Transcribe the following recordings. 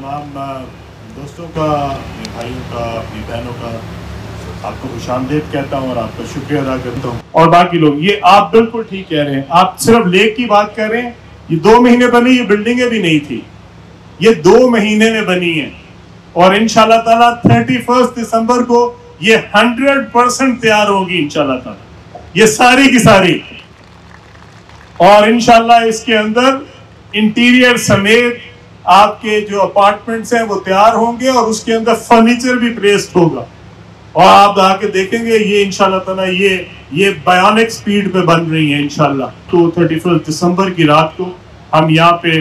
तमाम दोस्तों का, अपने भाइयों का, अपनी बहनों का आपको खुशामदीद कहता हूँ और आपका शुक्रिया अदा करता हूँ। और बाकी लोग, ये आप बिल्कुल ठीक कह रहे हैं, आप सिर्फ लेक की बात कर रहे हैं। ये 2 महीने बनी ये बिल्डिंगें भी नहीं थी, ये 2 महीने में बनी है और इंशाल्लाह ताला 31 दिसंबर को ये 100% तैयार होगी इंशाल्लाह ताला, ये सारी की सारी। और इंशाल्लाह इसके अंदर इंटीरियर समेत आपके जो अपार्टमेंट्स हैं वो तैयार होंगे और उसके अंदर फर्नीचर भी प्लेस्ड होगा और आप आके देखेंगे ये इंशाल्लाह ताला ये बायोनिक स्पीड पे बन रही है इंशाल्लाह। तो 31 दिसंबर की रात को हम यहाँ पे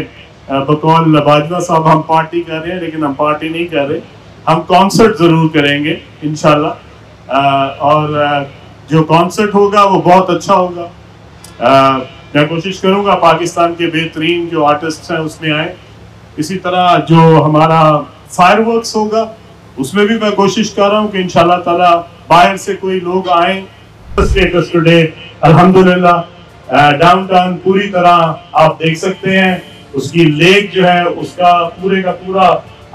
बकौल लबाजवा साहब हम पार्टी कर रहे हैं, लेकिन हम पार्टी नहीं कर रहे, हम कॉन्सर्ट ज़रूर करेंगे इंशाल्लाह। और जो कॉन्सर्ट होगा वो बहुत अच्छा होगा। मैं कोशिश करूंगा पाकिस्तान के बेहतरीन जो आर्टिस्ट हैं उसमें आए। इसी तरह जो हमारा फायरवर्क्स होगा उसमें भी मैं कोशिश कर रहा हूँ कि इंशाल्लाह ताला बाहर से कोई लोग आए। स्टेटस टुडे अल्हम्दुलिल्लाह डाउनटाउन पूरी तरह आप देख सकते हैं, उसकी लेक जो है उसका पूरे का पूरा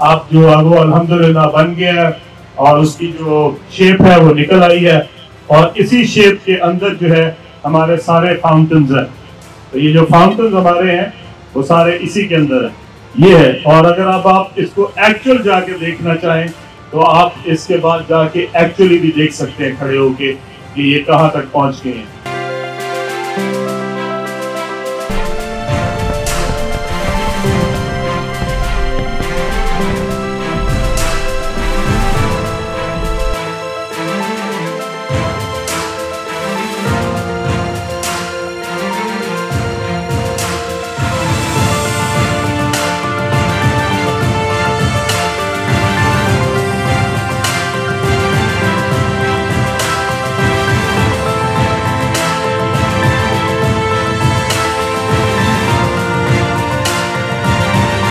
आप जो है वो अल्हम्दुलिल्लाह बन गया है और उसकी जो शेप है वो निकल आई है और इसी शेप के अंदर जो है हमारे सारे फाउंटेन्स हैं। तो ये जो फाउंटेन्स हमारे हैं वो सारे इसी के अंदर है, ये है। और अगर आप इसको एक्चुअल जाके देखना चाहें तो आप इसके बाद जाके एक्चुअली भी देख सकते हैं खड़े होके कि ये कहाँ तक पहुँच गए हैं।